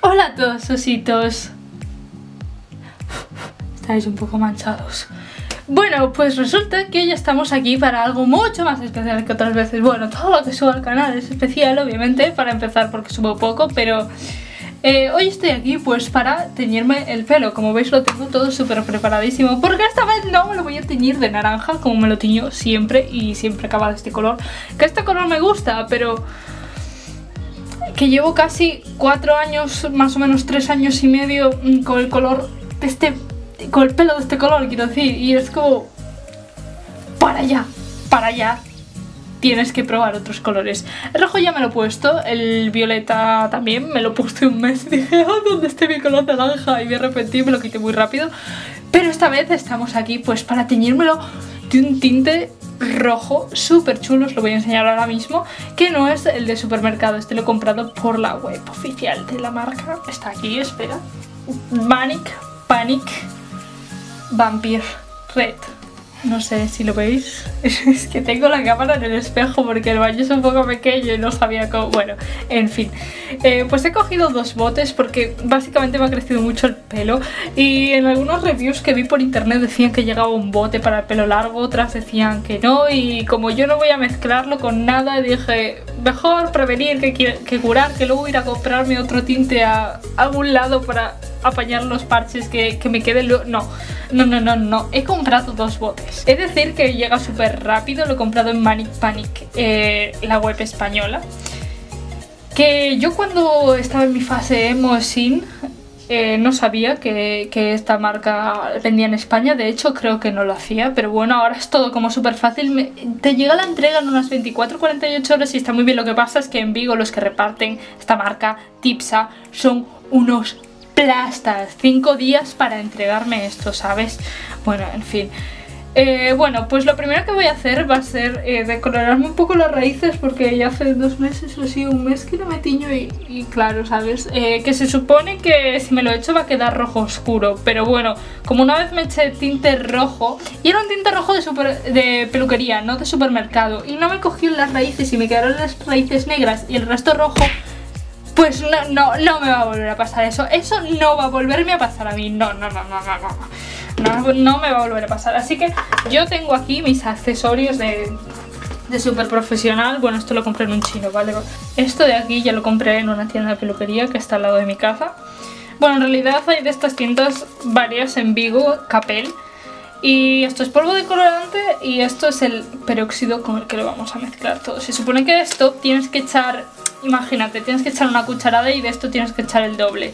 Hola a todos, ositos. Estáis un poco manchados. Bueno, pues resulta que ya estamos aquí para algo mucho más especial que otras veces. Bueno, todo lo que subo al canal es especial, obviamente, para empezar porque subo poco, pero hoy estoy aquí pues para teñirme el pelo. Como veis lo tengo todo súper preparadísimo, porque esta vez no me lo voy a teñir de naranja como me lo tiño siempre, y siempre acaba de este color, que este color me gusta, pero que llevo casi 4 años, más o menos 3 años y medio con el color de este, con el pelo de este color, quiero decir, y es como para allá tienes que probar otros colores. El rojo ya me lo he puesto, el violeta también, me lo puse un mes y dije, oh, ¿dónde esté mi color naranja? Y me arrepentí, me lo quité muy rápido, pero esta vez estamos aquí pues para teñírmelo de un tinte rojo súper chulo, os lo voy a enseñar ahora mismo, que no es el de supermercado, este lo he comprado por la web oficial de la marca, está aquí, espera, Panic Vampire Red, no sé si lo veis, es que tengo la cámara en el espejo porque el baño es un poco pequeño y no sabía cómo, bueno, en fin, pues he cogido 2 botes porque básicamente me ha crecido mucho el pelo y en algunos reviews que vi por internet decían que llegaba un bote para el pelo largo, otras decían que no, y como yo no voy a mezclarlo con nada dije, mejor prevenir que curar, que luego ir a comprarme otro tinte a algún lado para apañar los parches que me queden. No, he comprado 2 botes. Es decir que llega súper rápido, lo he comprado en Manic Panic, la web española. Que yo cuando estaba en mi fase emo sin, no sabía que esta marca vendía en España, de hecho creo que no lo hacía, pero bueno, ahora es todo como súper fácil, te llega la entrega en unas 24-48 horas y está muy bien. Lo que pasa es que en Vigo los que reparten esta marca, Tipsa, son unos plastas, 5 días para entregarme esto, ¿sabes? Bueno, en fin. Bueno, pues lo primero que voy a hacer va a ser decolorarme un poco las raíces, porque ya hace 2 meses o así, un mes que no me tiño y claro, ¿sabes? Que se supone que si me lo echo va a quedar rojo oscuro, pero bueno, como una vez me eché tinte rojo, y era un tinte rojo de peluquería, no de supermercado, y no me cogí en las raíces y me quedaron las raíces negras y el resto rojo, pues no me va a volver a pasar eso. Eso no va a volverme a pasar a mí. No me va a volver a pasar. Así que yo tengo aquí mis accesorios de súper profesional. Bueno, esto lo compré en un chino, ¿vale? Esto de aquí ya lo compré en una tienda de peluquería que está al lado de mi casa. Bueno, en realidad hay de estas tiendas varias en Vigo, Capel. Y esto es polvo de colorante y esto es el peróxido con el que lo vamos a mezclar todo. Se supone que esto tienes que echar, imagínate, tienes que echar una cucharada y de esto tienes que echar el doble.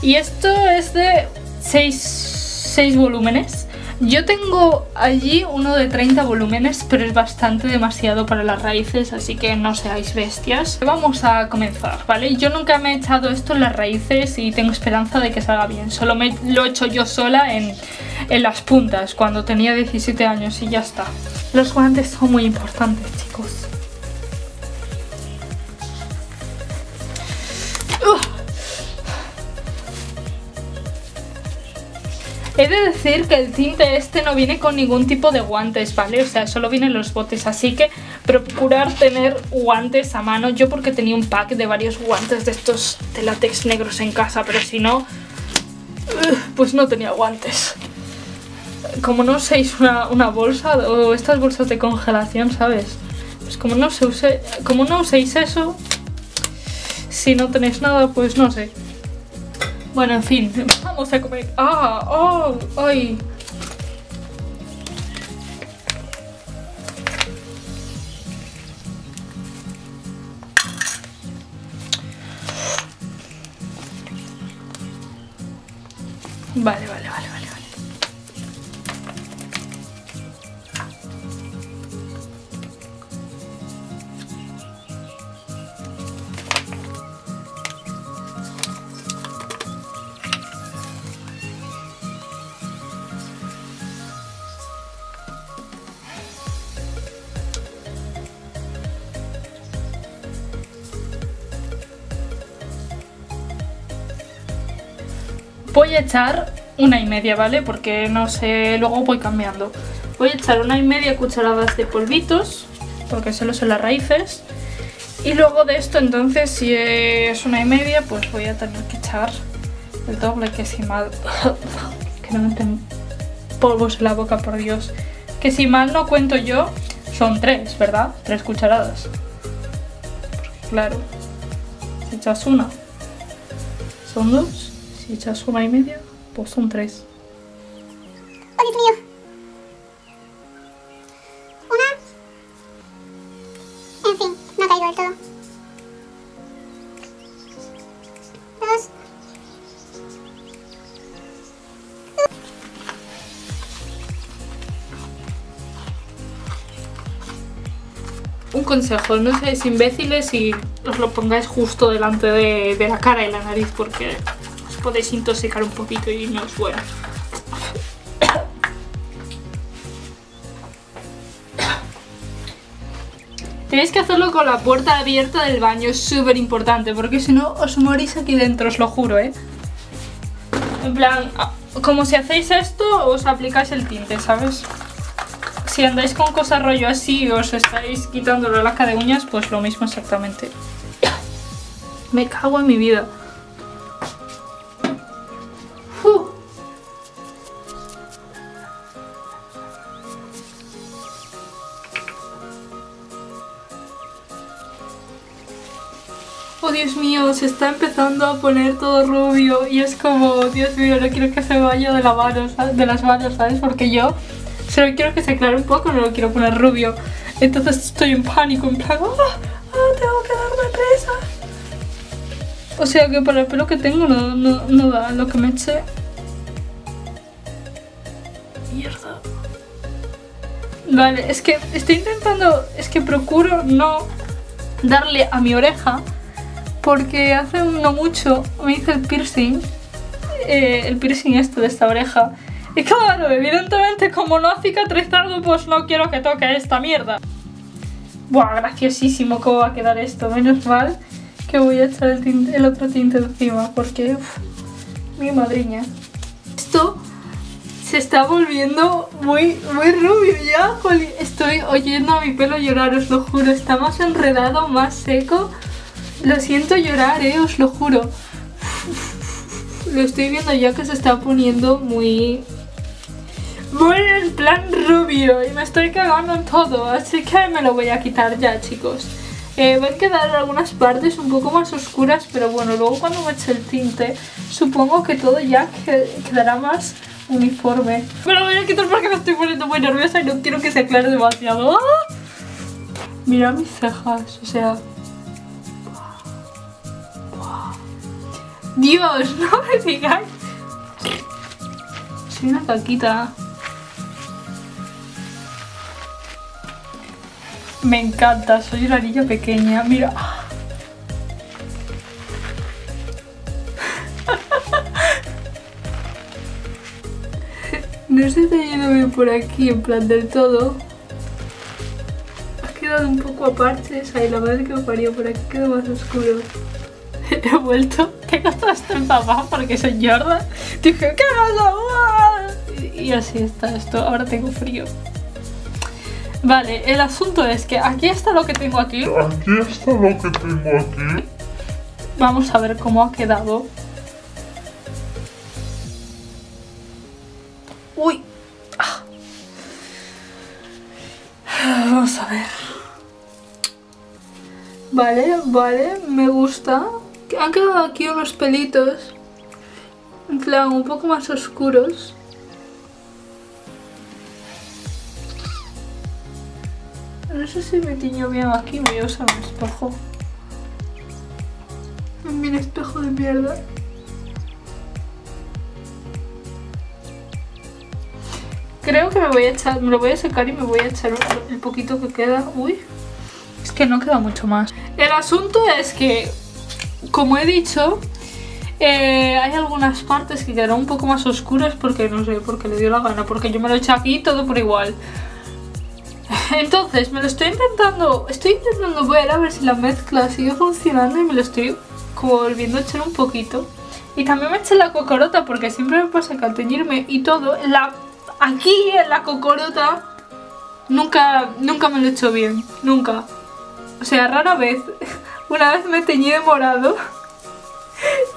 Y esto es de 6 volúmenes. Yo tengo allí uno de 30 volúmenes, pero es bastante demasiado para las raíces, así que no seáis bestias. Vamos a comenzar, ¿vale? Yo nunca me he echado esto en las raíces y tengo esperanza de que salga bien. Solo me lo he hecho yo sola en las puntas cuando tenía 17 años y ya está. Los guantes son muy importantes, chicos. He de decir que el tinte este no viene con ningún tipo de guantes, ¿vale? O sea, solo vienen los botes, así que procurar tener guantes a mano. Yo porque tenía un pack de varios guantes de estos de látex negros en casa, pero si no, pues no tenía guantes. Como no uséis una bolsa o estas bolsas de congelación, ¿sabes? Pues como no uséis eso, si no tenéis nada, pues no sé. Bueno, en fin, vamos a comer. ¡Ay! Vale. Voy a echar 1,5, ¿vale? Porque no sé, luego voy cambiando. Voy a echar 1,5 cucharadas de polvitos, porque solo son las raíces. Y luego de esto, entonces, si es 1,5, pues voy a tener que echar aprovechar el doble, que si mal... que no meten polvos en la boca, por Dios. Que si mal no cuento yo, son 3, ¿verdad? 3 cucharadas. Porque claro, si echas una, son 2. Si echas 1,5, pues son 3. ¡Oh, Dios mío! Una. En fin, no ha caído del todo. 2. Un consejo, no seáis imbéciles y os lo pongáis justo delante de la cara y la nariz, porque os podéis intoxicar un poquito y no os bueno. Tenéis que hacerlo con la puerta abierta del baño, es súper importante, porque si no os morís aquí dentro, os lo juro, ¿eh? En plan, como si hacéis esto, os aplicáis el tinte, ¿sabes? Si andáis con cosas rollo así y os estáis quitando la laca de uñas, pues lo mismo exactamente. Me cago en mi vida. Oh, Dios mío, se está empezando a poner todo rubio y es como, Dios mío, no quiero que se vaya de la mano, ¿sabes? De las manos, ¿sabes? Porque yo solo quiero que se aclare un poco, no lo quiero poner rubio. Entonces estoy en pánico, en plan, tengo que darme prisa. O sea que para el pelo que tengo no da lo que me eché. Mierda. Vale, es que estoy intentando, es que procuro no darle a mi oreja, porque hace no mucho me hice el piercing este de esta oreja. Y claro, evidentemente como no ha cicatrizado, pues no quiero que toque esta mierda. Buah, graciosísimo cómo va a quedar esto. Menos mal que voy a echar el otro tinte encima, porque uf, mi madriña. Esto se está volviendo muy, muy rubio ya. Estoy oyendo a mi pelo llorar, os lo juro. Está más enredado, más seco. Lo siento llorar, os lo juro. Lo estoy viendo ya que se está poniendo muy... muy en plan rubio y me estoy cagando en todo, así que me lo voy a quitar ya, chicos. Van a quedar algunas partes un poco más oscuras, pero bueno, luego cuando me eche el tinte, supongo que todo ya quedará más uniforme. Me lo voy a quitar porque me estoy poniendo muy nerviosa y no quiero que se aclare demasiado. ¡Ah! Mira mis cejas, o sea... Dios, no me digáis. Soy una caquita. Me encanta, soy una niña pequeña, mira. No se está yendo bien por aquí, en plan del todo. Ha quedado un poco a parches. Ay, la madre que me parió, por aquí quedó más oscuro. He vuelto, tengo todo esto empapado porque soy Jordan. Dije, ¿qué pasa? Y así está esto, ahora tengo frío. Vale, el asunto es que aquí está lo que tengo aquí. Aquí está lo que tengo aquí. Vamos a ver cómo ha quedado. Uy. Vamos a ver. Vale, vale, me gusta. Han quedado aquí unos pelitos, en plan, un poco más oscuros. No sé si me tiño bien aquí, voy a usar un espejo. Mira, espejo de mierda. Creo que me voy a echar, me lo voy a sacar y me voy a echar el poquito que queda. Uy, es que no queda mucho más. El asunto es que... como he dicho, hay algunas partes que quedaron un poco más oscuras porque no sé, porque le dio la gana, porque yo me lo eché aquí todo por igual. Entonces me lo estoy intentando ver a ver si la mezcla sigue funcionando y me lo estoy como volviendo a echar un poquito. Y también me eché la cocorota porque siempre me pasa que al teñirme y todo, aquí en la cocorota nunca me lo echo bien, nunca. O sea, rara vez. Una vez me teñí de morado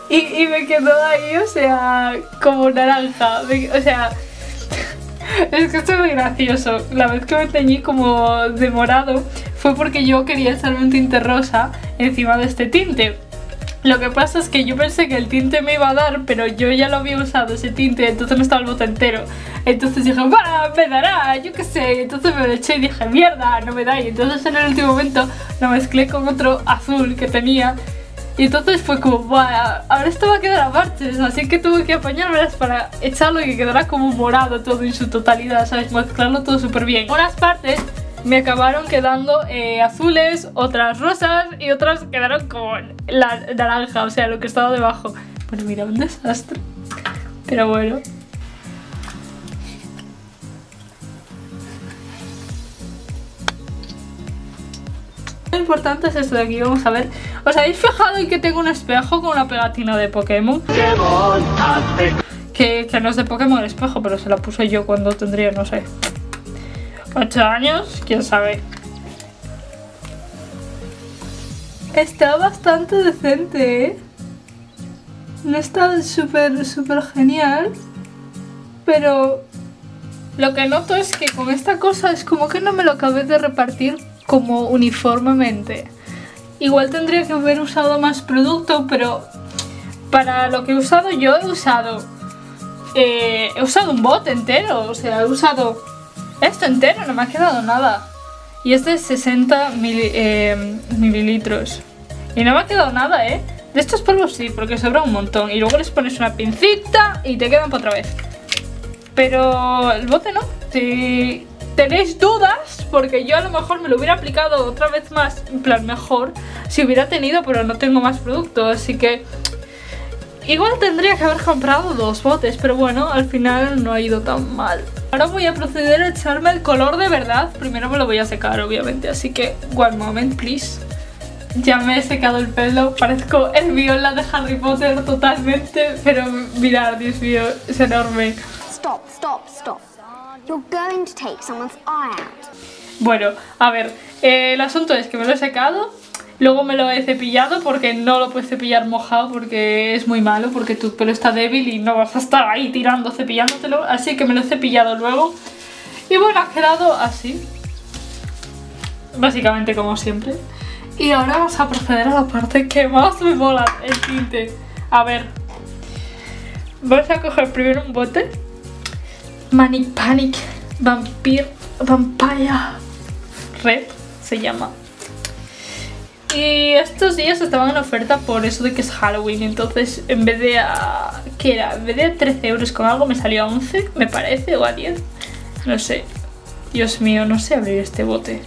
y me quedó ahí, o sea, como naranja, o sea, es que esto es muy gracioso. La vez que me teñí como de morado fue porque yo quería echarme un tinte rosa encima de este tinte. Lo que pasa es que yo pensé que el tinte me iba a dar, pero yo ya lo había usado ese tinte, entonces no estaba el bote entero. Entonces dije, ¡bah! Me dará, yo qué sé. Entonces me lo eché y dije, mierda, no me da. Y entonces en el último momento lo mezclé con otro azul que tenía. Y entonces fue como, ¡bah! Ahora esto va a quedar a parches, así que tuve que apañármelas para echarlo y que quedará como morado todo en su totalidad, ¿sabes? Mezclarlo todo súper bien. Unas partes me acabaron quedando azules, otras rosas y otras quedaron con la naranja, o sea, lo que estaba debajo. Bueno, mira, un desastre, pero bueno. Lo importante es esto de aquí, vamos a ver. ¿Os habéis fijado en que tengo un espejo con una pegatina de Pokémon? Que no es de Pokémon el espejo, pero se la puse yo cuando tendría, no sé, 8 años, quién sabe. Está bastante decente, ¿eh? No está súper genial, pero lo que noto es que con esta cosa es como que no me lo acabé de repartir como uniformemente. Igual tendría que haber usado más producto, pero para lo que he usado yo he usado un bote entero, o sea, he usado esto entero, no me ha quedado nada. Y este es 60 mililitros. Y no me ha quedado nada, ¿eh? De estos polvos sí, porque sobra un montón. Y luego les pones una pincita y te quedan para otra vez. Pero el bote no. Si tenéis dudas, porque yo a lo mejor me lo hubiera aplicado otra vez más, en plan mejor, si hubiera tenido, pero no tengo más producto, así que igual tendría que haber comprado dos botes, pero bueno, al final no ha ido tan mal. Ahora voy a proceder a echarme el color de verdad. Primero me lo voy a secar, obviamente, así que one moment, please. Ya me he secado el pelo, parezco el Viola de Harry Potter totalmente, pero mirad, Dios mío, es enorme. Stop, stop, stop. You're going to take someone's eye out. Bueno, a ver, el asunto es que me lo he secado. Luego me lo he cepillado porque no lo puedes cepillar mojado porque es muy malo, porque tu pelo está débil y no vas a estar ahí tirando, cepillándotelo. Así que me lo he cepillado luego. Y bueno, ha quedado así. Básicamente como siempre. Y ahora vamos a proceder a la parte que más me mola, el tinte. A ver. Vamos a coger primero un bote. Manic Panic Vampire Red se llama. Y estos días estaban en oferta por eso de que es Halloween, entonces en vez de a... ¿qué era? En vez de a 13 euros con algo me salió a 11, me parece, o a 10. No sé. Dios mío, no sé abrir este bote.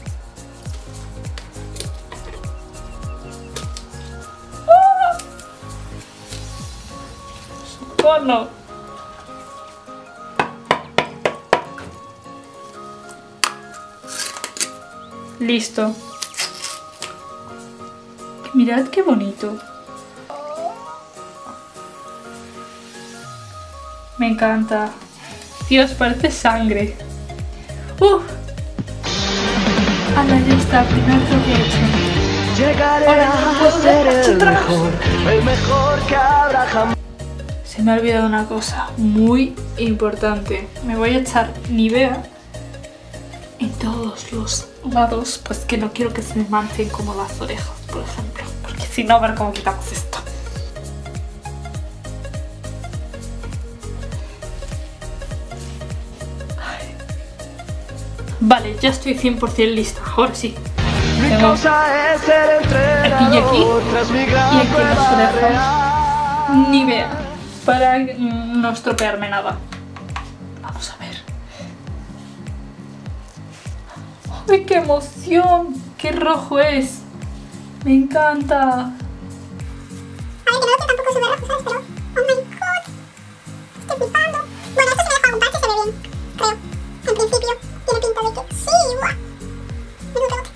¡Ah! ¡Socorro! Listo. Mirad qué bonito. Me encanta. Dios, parece sangre. ¡Uf! Ahora ya está, primer toque hecho. Llegaré a ser el mejor que habrá jamás. Se me ha olvidado una cosa muy importante. Me voy a echar Nivea en todos los lados, pues que no quiero que se me manchen como las orejas, por ejemplo. Si no, a ver cómo quitamos esto. Ay. Vale, ya estoy 100% lista. Ahora sí. Mi cosa es ser aquí y aquí. Y aquí las orejas. Ni vea. Para no estropearme nada. Vamos a ver. ¡Ay, qué emoción! ¡Qué rojo es! Me encanta. Ay, que no lo tampoco súper rojo, ¿sabes? Pero, oh my god, estoy flipando. Bueno, esto se me deja un parche, se ve bien, creo. En principio, tiene pinta de que sí, guau. Menudo bote.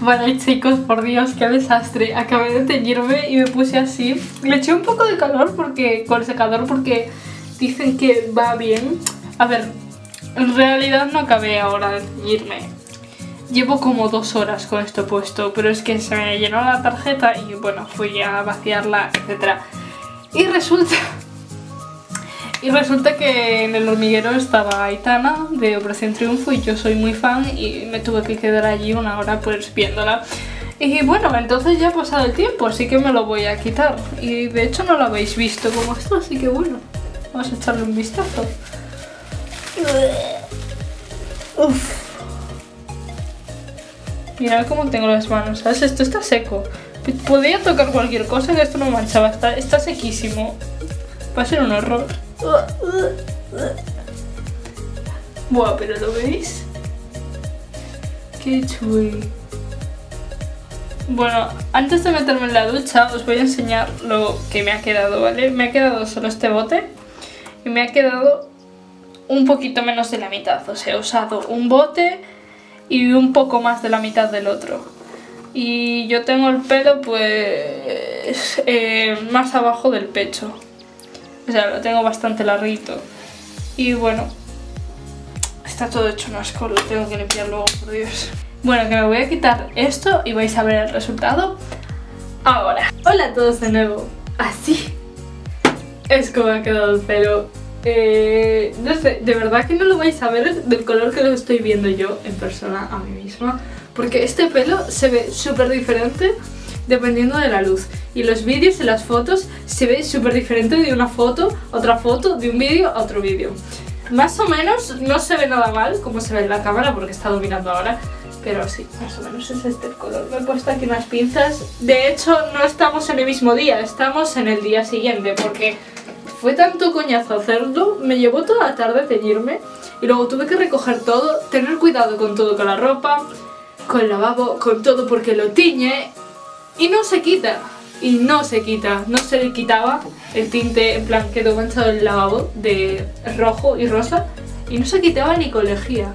Vale chicos, por Dios, qué desastre. Acabé de teñirme y me puse así. Le eché un poco de calor porque con el secador, porque dicen que va bien. A ver, en realidad no acabé ahora de teñirme. Llevo como 2 horas con esto puesto, pero es que se me llenó la tarjeta y bueno, fui a vaciarla, etc. Y resulta que en el hormiguero estaba Aitana de Operación Triunfo y yo soy muy fan y me tuve que quedar allí 1 hora pues viéndola. Y bueno, entonces ya ha pasado el tiempo, así que me lo voy a quitar. Y de hecho no lo habéis visto como está, así que bueno, vamos a echarle un vistazo. Uf. Mirad cómo tengo las manos, ¿sabes? Esto está seco. Podía tocar cualquier cosa que esto no manchaba, está sequísimo. Va a ser un horror. Buah, pero ¿lo veis? Qué chulo. Bueno, antes de meterme en la ducha os voy a enseñar lo que me ha quedado, ¿vale? Me ha quedado solo este bote y me ha quedado un poquito menos de la mitad. O sea, he usado un bote y un poco más de la mitad del otro. Y yo tengo el pelo pues más abajo del pecho. O sea, lo tengo bastante larguito. Y bueno, está todo hecho un asco, lo tengo que limpiar luego, por Dios. Bueno, que me voy a quitar esto y vais a ver el resultado ahora. Hola a todos de nuevo. Así es como ha quedado el pelo. No sé, de verdad que no lo vais a ver del color que lo estoy viendo yo en persona a mí misma. Porque este pelo se ve súper diferente dependiendo de la luz. Y los vídeos y las fotos se ve súper diferente de una foto a otra foto, de un vídeo a otro vídeo. Más o menos no se ve nada mal como se ve en la cámara porque está dominando ahora. Pero sí, más o menos es este el color. Me he puesto aquí unas pinzas. De hecho no estamos en el mismo día, estamos en el día siguiente. Porque fue tanto coñazo hacerlo, me llevó toda la tarde teñirme. Y luego tuve que recoger todo, tener cuidado con todo, con la ropa, con el lavabo, con todo porque lo tiñe. Y no se quita, y no se quita, no se le quitaba el tinte, en plan quedó manchado el lavabo de rojo y rosa y no se quitaba ni con lejía.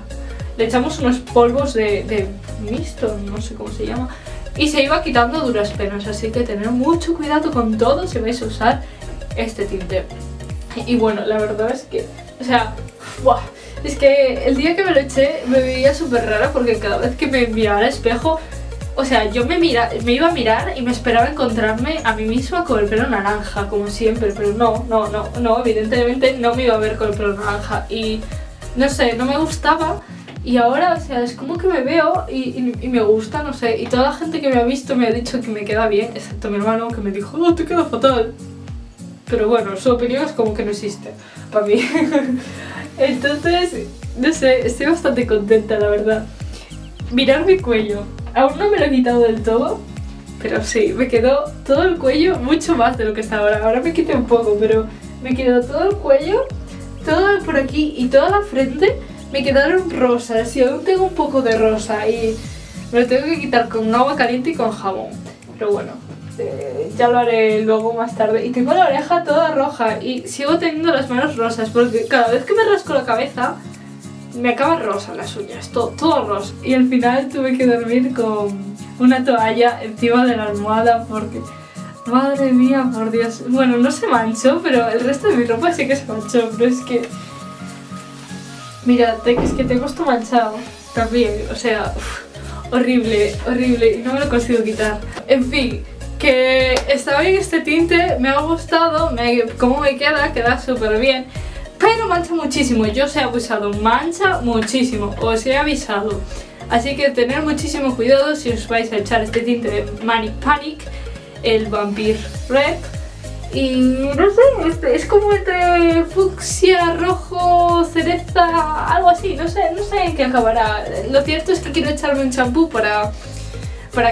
Le echamos unos polvos de mixto, no sé cómo se llama, y se iba quitando a duras penas, así que tener mucho cuidado con todo si vais a usar este tinte. Y bueno, la verdad es que, o sea, ¡buah! Es que el día que me lo eché me veía súper rara porque cada vez que me miraba al espejo, o sea, yo me iba a mirar y me esperaba encontrarme a mí misma con el pelo naranja, como siempre, pero no, evidentemente no me iba a ver con el pelo naranja y no sé, no me gustaba y ahora, o sea, es como que me veo y me gusta, no sé, y toda la gente que me ha visto me ha dicho que me queda bien, excepto mi hermano que me dijo, no, te queda fatal, pero bueno, su opinión es como que no existe para mí. Entonces, no sé, estoy bastante contenta, la verdad. Mirad mi cuello. Aún no me lo he quitado del todo, pero sí, me quedó todo el cuello mucho más de lo que está ahora. Ahora me quité un poco, pero me quedó todo el cuello, todo por aquí y toda la frente me quedaron rosas. Y aún tengo un poco de rosa y me lo tengo que quitar con agua caliente y con jabón. Pero bueno, ya lo haré luego más tarde. Y tengo la oreja toda roja y sigo teniendo las manos rosas porque cada vez que me rasco la cabeza me acaban rosas las uñas, todo rosa. Y al final tuve que dormir con una toalla encima de la almohada porque, madre mía, por Dios. Bueno, no se manchó, pero el resto de mi ropa sí que se manchó. Pero es que, mirad, es que tengo esto manchado también, o sea, horrible, horrible. Y no me lo consigo quitar. En fin, que está bien este tinte, me ha gustado, como me queda súper bien. Pero mancha muchísimo, yo os he avisado, mancha muchísimo, os he avisado. Así que tener muchísimo cuidado si os vais a echar este tinte de Manic Panic, el Vampire Red. Y no sé, es como entre fucsia, rojo, cereza, algo así, no sé en qué acabará. Lo cierto es que quiero echarme un champú para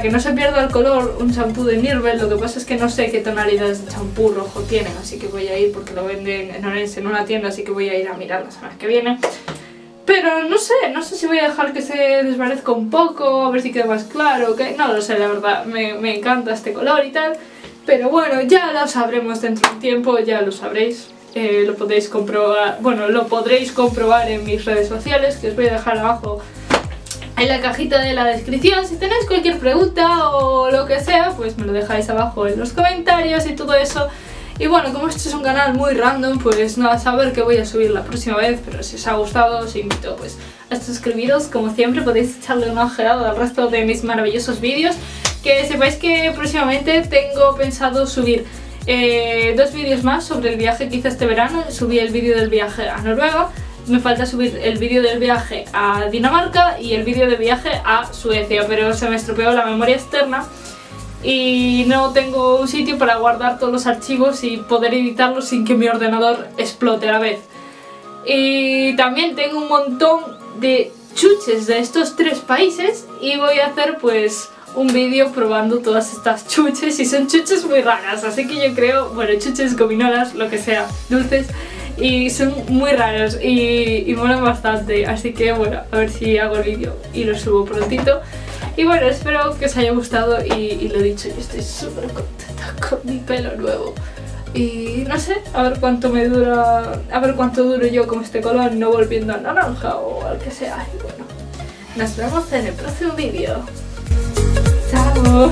que no se pierda el color, un champú de Nirvel, lo que pasa es que no sé qué tonalidades de champú rojo tienen, así que voy a ir porque lo venden en Orense en una tienda, así que voy a ir a mirar las semanas que vienen. Pero no sé si voy a dejar que se desvanezca un poco, a ver si queda más claro, que no lo sé, la verdad, me encanta este color y tal, pero bueno, ya lo sabremos dentro de un tiempo, ya lo sabréis, lo podéis comprobar, bueno, lo podréis comprobar en mis redes sociales, que os voy a dejar abajo en la cajita de la descripción. Si tenéis cualquier pregunta o lo que sea, pues me lo dejáis abajo en los comentarios y todo eso. Y bueno, como este es un canal muy random, pues nada, saber qué voy a subir la próxima vez. Pero si os ha gustado, os invito pues a suscribiros. Como siempre, podéis echarle una ojeada al resto de mis maravillosos vídeos. Que sepáis que próximamente tengo pensado subir dos vídeos más sobre el viaje que hice este verano. Subí el vídeo del viaje a Noruega. Me falta subir el vídeo del viaje a Dinamarca y el vídeo del viaje a Suecia. Pero se me estropeó la memoria externa y no tengo un sitio para guardar todos los archivos y poder editarlos sin que mi ordenador explote a la vez. Y también tengo un montón de chuches de estos tres países y voy a hacer pues un vídeo probando todas estas chuches, y son chuches muy raras, así que yo creo, bueno, chuches, gominolas, lo que sea, dulces, y son muy raros y molan bastante, así que bueno, a ver si hago el vídeo y lo subo prontito. Y bueno, espero que os haya gustado y lo dicho, yo estoy súper contenta con mi pelo nuevo. Y no sé, a ver cuánto me dura, a ver cuánto duro yo con este color, no volviendo a naranja o al que sea. Y bueno, nos vemos en el próximo vídeo. ¡Chao!